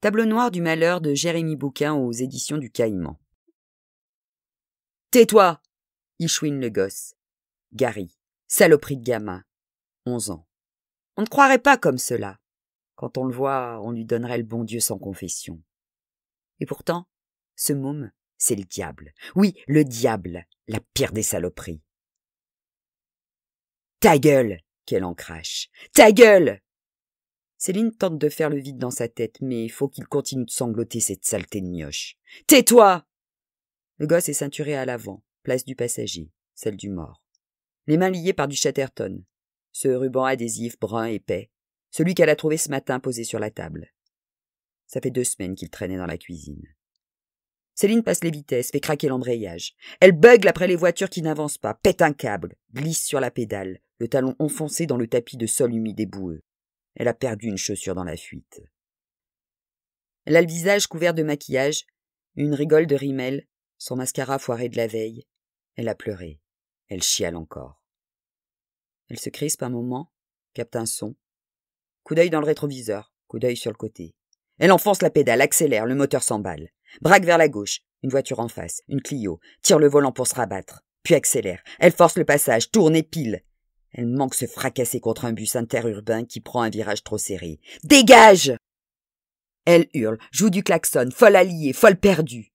Tableau noir du malheur de Jérémy Bouquin aux éditions du Caïman. Tais-toi! Il chouine le gosse. Gary, saloperie de gamin. 11 ans. On ne croirait pas comme cela. Quand on le voit, on lui donnerait le bon Dieu sans confession. Et pourtant, ce môme, c'est le diable. Oui, le diable, la pire des saloperies. Ta gueule! Qu'elle en crache. Ta gueule! Céline tente de faire le vide dans sa tête, mais il faut qu'il continue de sangloter cette saleté de mioche. Tais-toi! Le gosse est ceinturé à l'avant, place du passager, celle du mort. Les mains liées par du chatterton, ce ruban adhésif brun épais, celui qu'elle a trouvé ce matin posé sur la table. Ça fait 2 semaines qu'il traînait dans la cuisine. Céline passe les vitesses, fait craquer l'embrayage. Elle beugle après les voitures qui n'avancent pas, pète un câble, glisse sur la pédale, le talon enfoncé dans le tapis de sol humide et boueux. Elle a perdu une chaussure dans la fuite. Elle a le visage couvert de maquillage, une rigole de rimel, son mascara foiré de la veille. Elle a pleuré. Elle chiale encore. Elle se crispe un moment, capte un son. Coup d'œil dans le rétroviseur, coup d'œil sur le côté. Elle enfonce la pédale, accélère, le moteur s'emballe. Braque vers la gauche, une voiture en face, une Clio, tire le volant pour se rabattre, puis accélère. Elle force le passage, tourne et pile. Elle manque se fracasser contre un bus interurbain qui prend un virage trop serré. Dégage! Elle hurle, joue du klaxon, folle alliée, folle perdue.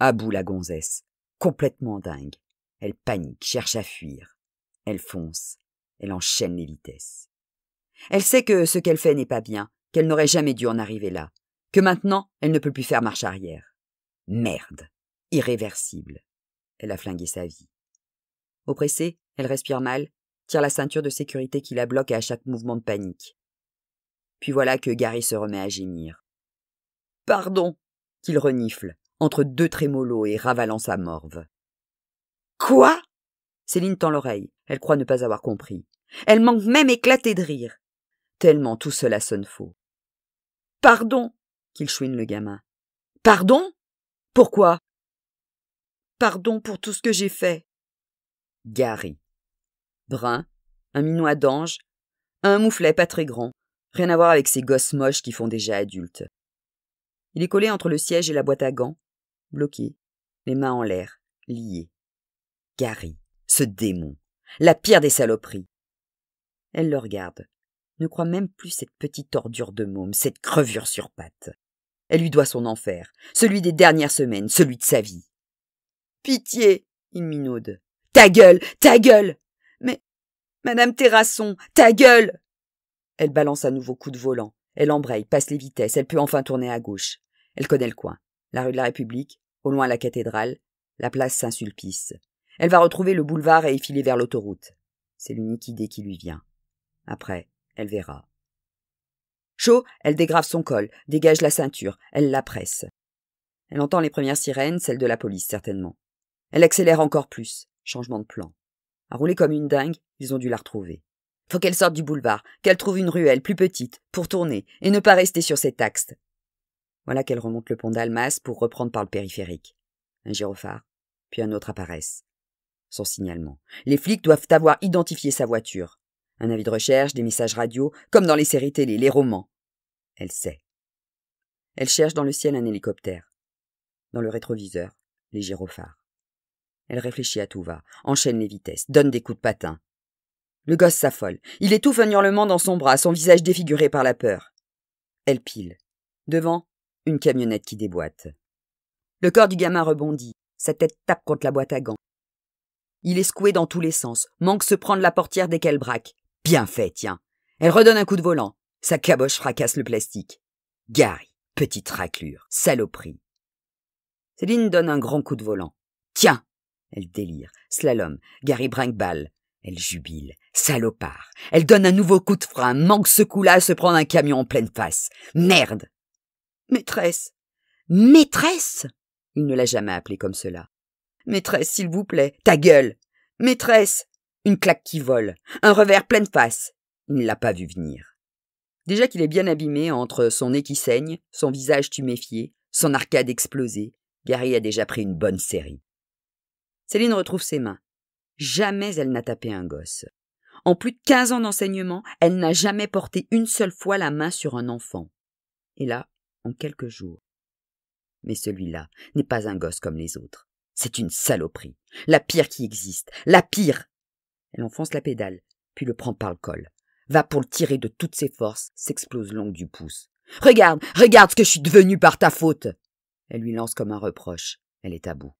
À bout la gonzesse, complètement dingue. Elle panique, cherche à fuir. Elle fonce, elle enchaîne les vitesses. Elle sait que ce qu'elle fait n'est pas bien, qu'elle n'aurait jamais dû en arriver là, que maintenant, elle ne peut plus faire marche arrière. Merde, irréversible. Elle a flingué sa vie. Oppressée, elle respire mal, tire la ceinture de sécurité qui la bloque à chaque mouvement de panique. Puis voilà que Gary se remet à gémir. « Pardon !» qu'il renifle, entre 2 trémolos et ravalant sa morve. « Quoi ?» Céline tend l'oreille, elle croit ne pas avoir compris. Elle manque même éclater de rire. Tellement tout cela sonne faux. « Pardon !» qu'il chouine le gamin. « Pardon ? Pourquoi ? » ?»« Pardon pour tout ce que j'ai fait. » Gary. Brun, un minois d'ange, un mouflet pas très grand, rien à voir avec ces gosses moches qui font déjà adultes. Il est collé entre le siège et la boîte à gants, bloqué, les mains en l'air, lié. Gary, ce démon, la pire des saloperies. Elle le regarde, ne croit même plus cette petite ordure de môme, cette crevure sur pattes. Elle lui doit son enfer, celui des dernières semaines, celui de sa vie. « Pitié !» il minaude. « Ta gueule! Ta gueule !»« Mais, madame Terrasson, ta gueule !» Elle balance un nouveau coup de volant. Elle embraye, passe les vitesses, elle peut enfin tourner à gauche. Elle connaît le coin. La rue de la République, au loin la cathédrale, la place Saint-Sulpice. Elle va retrouver le boulevard et filer vers l'autoroute. C'est l'unique idée qui lui vient. Après, elle verra. Chaud, elle dégrave son col, dégage la ceinture, elle la presse. Elle entend les premières sirènes, celles de la police certainement. Elle accélère encore plus, changement de plan. À rouler comme une dingue, ils ont dû la retrouver. Faut qu'elle sorte du boulevard, qu'elle trouve une ruelle plus petite, pour tourner, et ne pas rester sur cet axe. Voilà qu'elle remonte le pont d'Almas pour reprendre par le périphérique. Un gyrophare, puis un autre apparaissent. Son signalement. Les flics doivent avoir identifié sa voiture. Un avis de recherche, des messages radio, comme dans les séries télé, les romans. Elle sait. Elle cherche dans le ciel un hélicoptère. Dans le rétroviseur, les gyrophares. Elle réfléchit à tout va, enchaîne les vitesses, donne des coups de patin. Le gosse s'affole. Il étouffe un hurlement dans son bras, son visage défiguré par la peur. Elle pile. Devant, une camionnette qui déboîte. Le corps du gamin rebondit. Sa tête tape contre la boîte à gants. Il est secoué dans tous les sens, manque se prendre la portière dès qu'elle braque. Bien fait, tiens. Elle redonne un coup de volant. Sa caboche fracasse le plastique. Gary, petite raclure, saloperie. Céline donne un grand coup de volant. Tiens! Elle délire, slalom, Gary brinque-balle. Elle jubile, salopard. Elle donne un nouveau coup de frein, manque ce coup-là à se prendre un camion en pleine face. Merde! Maîtresse! Maîtresse! Il ne l'a jamais appelée comme cela. Maîtresse, s'il vous plaît, ta gueule! Maîtresse! Une claque qui vole, un revers pleine face. Il ne l'a pas vu venir. Déjà qu'il est bien abîmé entre son nez qui saigne, son visage tuméfié, son arcade explosée, Gary a déjà pris une bonne série. Céline retrouve ses mains. Jamais elle n'a tapé un gosse. En plus de 15 ans d'enseignement, elle n'a jamais porté une seule fois la main sur un enfant. Et là, en quelques jours. Mais celui-là n'est pas un gosse comme les autres. C'est une saloperie, la pire qui existe, la pire. Elle enfonce la pédale, puis le prend par le col. Va pour le tirer de toutes ses forces, s'explose l'ongle du pouce. « Regarde, regarde ce que je suis devenue par ta faute !» Elle lui lance comme un reproche. Elle est à bout.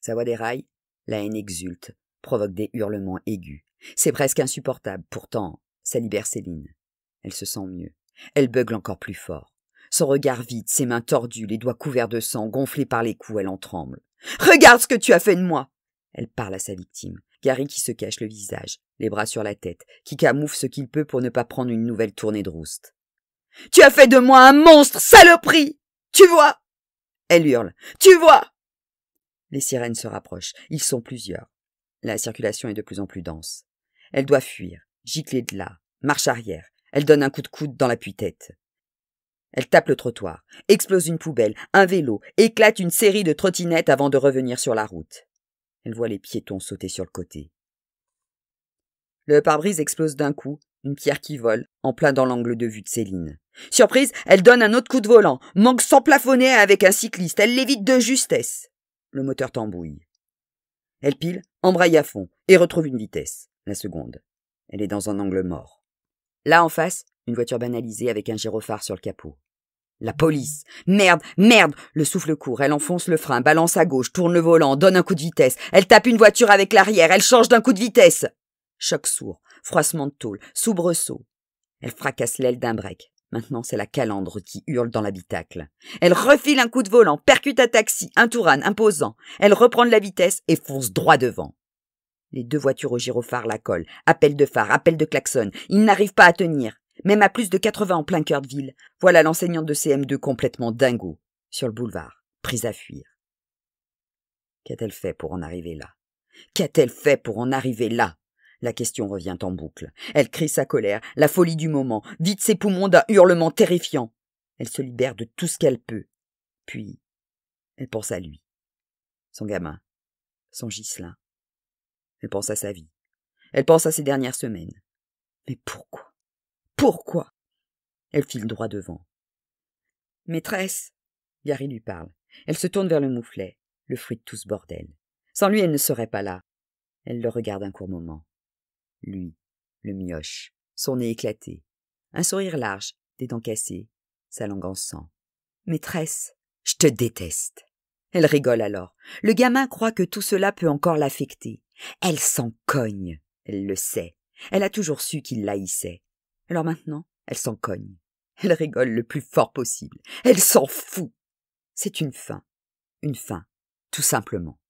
Sa voix déraille, la haine exulte, provoque des hurlements aigus. C'est presque insupportable, pourtant, ça libère Céline. Elle se sent mieux. Elle beugle encore plus fort. Son regard vide, ses mains tordues, les doigts couverts de sang, gonflés par les coups, elle en tremble. « Regarde ce que tu as fait de moi !» Elle parle à sa victime. Gary qui se cache le visage, les bras sur la tête, qui camoufle ce qu'il peut pour ne pas prendre une nouvelle tournée de rouste. « Tu as fait de moi un monstre, saloperie! Tu vois ?» Elle hurle. « Tu vois ?» Les sirènes se rapprochent. Ils sont plusieurs. La circulation est de plus en plus dense. Elle doit fuir, gicler de là, marche arrière. Elle donne un coup de coude dans l'appui-tête. Elle tape le trottoir, explose une poubelle, un vélo, éclate une série de trottinettes avant de revenir sur la route. Elle voit les piétons sauter sur le côté. Le pare-brise explose d'un coup, une pierre qui vole, en plein dans l'angle de vue de Céline. Surprise, elle donne un autre coup de volant, manque sans plafonner avec un cycliste, elle l'évite de justesse. Le moteur tambouille. Elle pile, embraye à fond, et retrouve une vitesse, la seconde. Elle est dans un angle mort. Là en face, une voiture banalisée avec un gyrophare sur le capot. La police. Merde, merde. Le souffle court, elle enfonce le frein, balance à gauche, tourne le volant, donne un coup de vitesse. Elle tape une voiture avec l'arrière, elle change d'un coup de vitesse. Choc sourd, froissement de tôle, soubresaut. Elle fracasse l'aile d'un break. Maintenant, c'est la calandre qui hurle dans l'habitacle. Elle refile un coup de volant, percute un taxi, un Tourane imposant. Elle reprend de la vitesse et fonce droit devant. Les deux voitures au gyrophare la collent. Appel de phare, appel de klaxon. Ils n'arrivent pas à tenir. Même à plus de 80 en plein cœur de ville, voilà l'enseignante de CM2 complètement dingo, sur le boulevard, prise à fuir. Qu'a-t-elle fait pour en arriver là? Qu'a-t-elle fait pour en arriver là? La question revient en boucle. Elle crie sa colère, la folie du moment, vide ses poumons d'un hurlement terrifiant. Elle se libère de tout ce qu'elle peut. Puis, elle pense à lui. Son gamin. Son Ghislain. Elle pense à sa vie. Elle pense à ses dernières semaines. Mais pourquoi? Pourquoi? Elle file droit devant. « Maîtresse !» Gary lui parle. Elle se tourne vers le mouflet, le fruit de tout ce bordel. Sans lui, elle ne serait pas là. Elle le regarde un court moment. Lui, le mioche, son nez éclaté, un sourire large, des dents cassées, sa langue en sang. « Maîtresse, je te déteste !» Elle rigole alors. Le gamin croit que tout cela peut encore l'affecter. Elle s'en cogne. Elle le sait. Elle a toujours su qu'il l'haïssait. Alors maintenant, elle s'en cogne. Elle rigole le plus fort possible. Elle s'en fout. C'est une fin. Une fin, tout simplement.